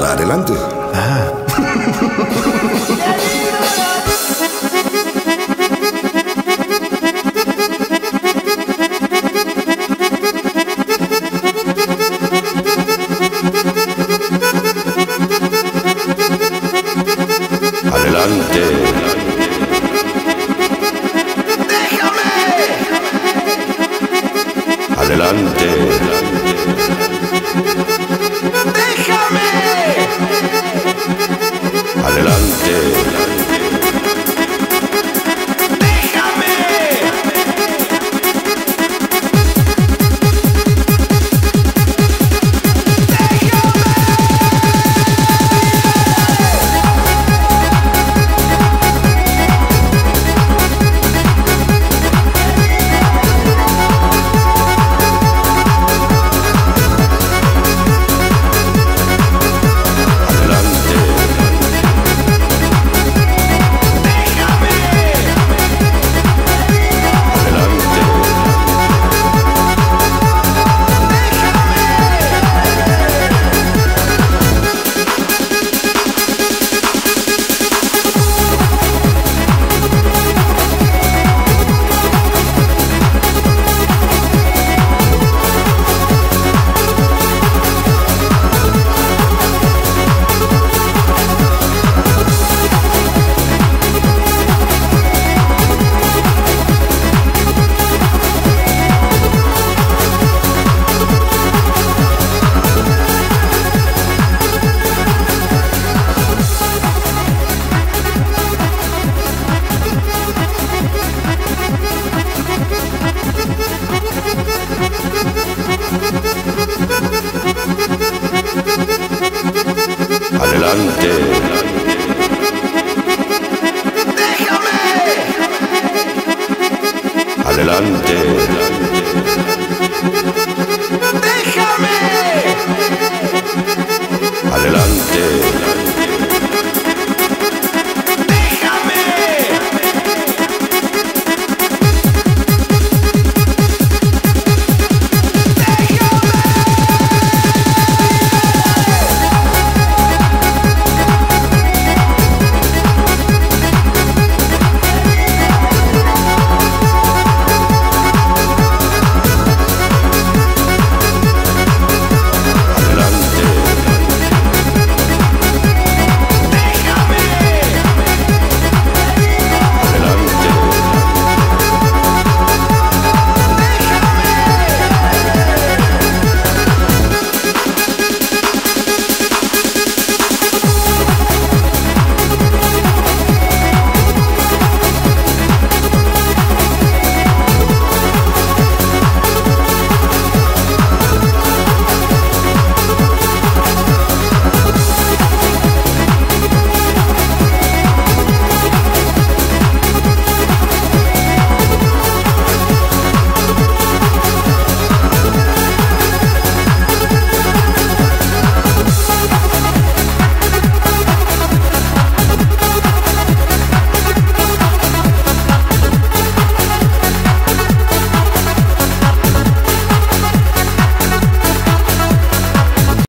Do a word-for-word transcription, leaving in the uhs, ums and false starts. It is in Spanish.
para adelante. Ah. Adelante. Déjame. Adelante. Déjame. Adelante.